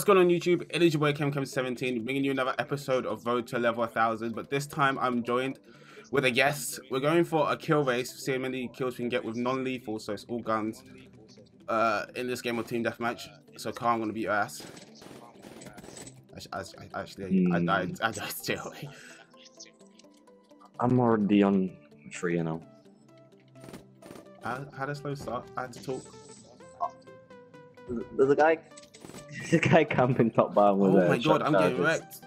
What's going on YouTube? IlligibleyChem17 bringing you another episode of Vote to Level 1000, but this time I'm joined with a guest. We're going for a kill race, see how many kills we can get with non-lethal, so it's all guns in this game of Team Deathmatch. So Carl, I'm going to beat your ass. I died straight away. I'm already on 3, you know. I had a slow start, I had to talk. There's a guy. There's a guy camping top bar with a. Oh my god, I'm getting wrecked.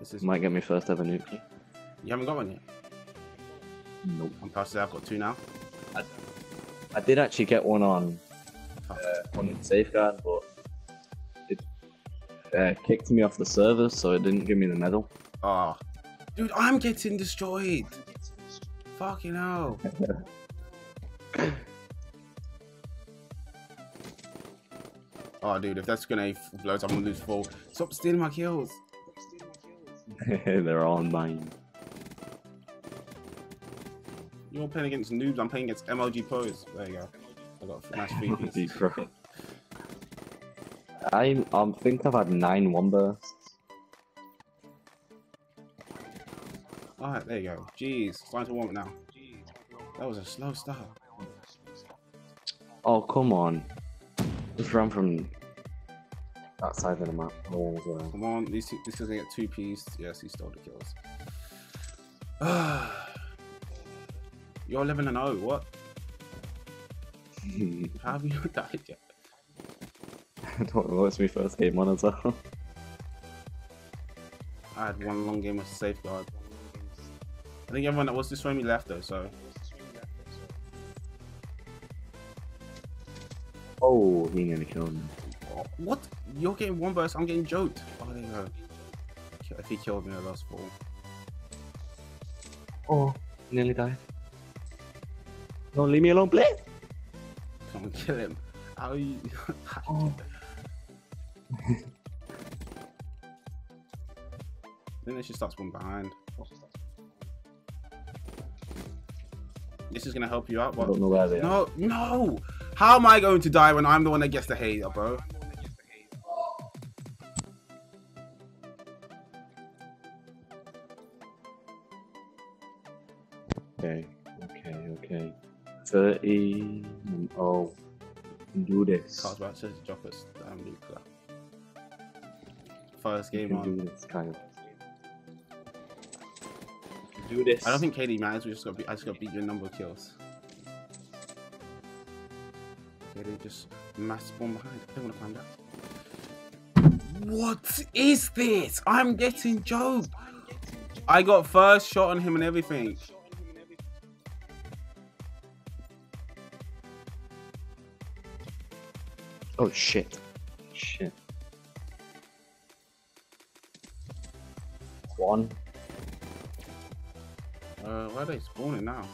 This is might get me first ever nuke. You haven't got one yet? Nope. I'm past that, I've got 2 now. I did actually get one on safeguard, but it kicked me off the server, so it didn't give me the medal. Ah, oh. Dude, I'm getting destroyed. Fucking hell. Oh dude, if that's gonna blows, I'm gonna lose 4. Stop stealing my kills. They're all mine. You're playing against noobs, I'm playing against MLG pros. There you go. I got a nice 3 piece. I think I've had 9 one bursts. Alright, there you go. Jeez, it's time to warm it now. That was a slow start. Oh come on. Just ran from that side of the map. Oh, well. Come on, this is gonna get 2 Ps. Yes, he stole the kills. You're 11-0, what? How have you not died yet? I don't know, it's my first game on as well. I had one long game of safeguard. I think everyone that was destroying me left though, so. Oh, he nearly killed me. What? You're getting one burst, I'm getting joked. Oh, there you go. If he killed me, I lost 4. Oh, nearly died. Don't leave me alone, please! Come on, kill him. How are you? Oh. Then they should start spawning behind. This is gonna help you out. What? I don't know where they are. No! How am I going to die when I'm the one that gets the hater, bro? Okay. 30. Oh, do this. Carl's about to drop us down nuclear. First game on. Do this, Kyle. Do this. I don't think KD matters. I just gotta beat your number of kills. They just mass spawn behind. I don't want to climb that. What is this? I'm getting joked. I got first shot on him and everything. Oh shit. Shit. 1. Where are they spawning now?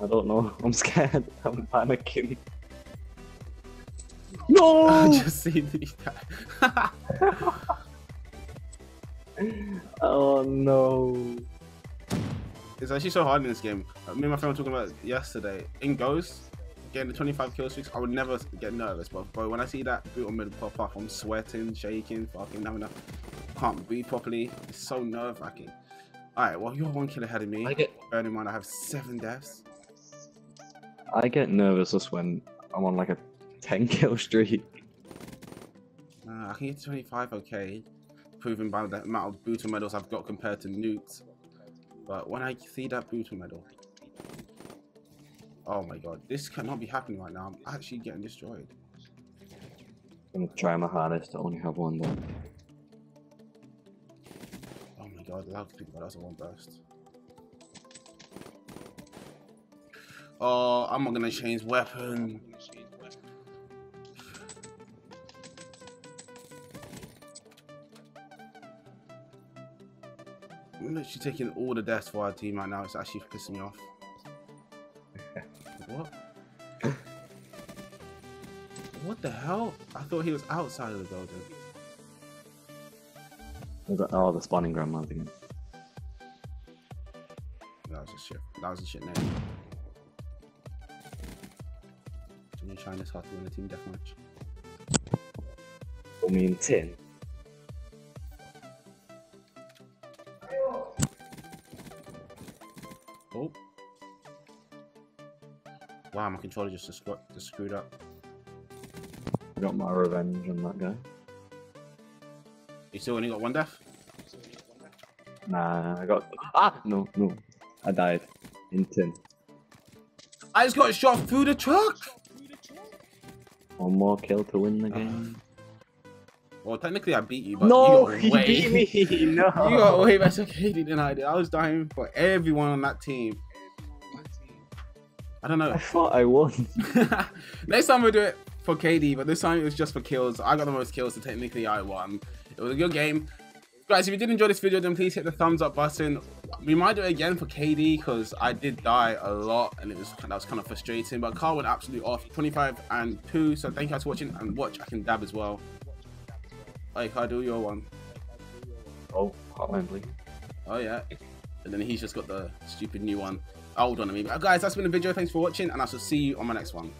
I don't know. I'm scared. I'm panicking. No! I just see these guys. Oh no. It's actually so hard in this game. Me and my friend were talking about it yesterday. In Ghost, getting the 25 kill streaks, I would never get nervous, but bro, when I see that brutal mid pop up, I'm sweating, shaking, fucking having a can't breathe properly. It's so nerve wracking. Alright, well you're 1 kill ahead of me. Bearing in mind I have 7 deaths. I get nervous just when I'm on like a 10 kill streak. I can get 25, okay, proven by the amount of brutal medals I've got compared to nukes. But when I see that brutal medal, oh my god, this cannot be happening right now. I'm actually getting destroyed. I'm gonna try my hardest to only have 1 though. Oh my god, loud people, that was a 1 burst. Oh, I'm not gonna change weapon. I'm literally taking all the deaths for our team right now. It's actually pissing me off. What? What the hell? I thought he was outside of the building. Oh, the spawning ground map again. That was a shit name. and you're trying this hard to win a team deathmatch? I mean, 10. Oh. Wow, my controller just screwed up. I got my revenge on that guy. You still only got one death? Nah, I got... Ah! No, no. I died. In 10. I just got shot through the truck! One more kill to win the game. Well, technically I beat you, but no, you got way... No, he beat me! No! You got way better KD than I did. I was dying for everyone on that team. I don't know. I thought I won. Next time we'll do it for KD, but this time it was just for kills. I got the most kills, so technically I won. It was a good game. Guys, if you did enjoy this video, then please hit the thumbs up button. We might do it again for KD because I did die a lot and that was kind of frustrating. But Carl went absolutely off, 25 and 2. So thank you guys for watching, and watch I Can Dab as well. Like I do your one. Oh, Hotline Bling. Oh yeah. And then he's just got the stupid new one. Old one, I mean. But guys, that's been the video. Thanks for watching, and I shall see you on my next one.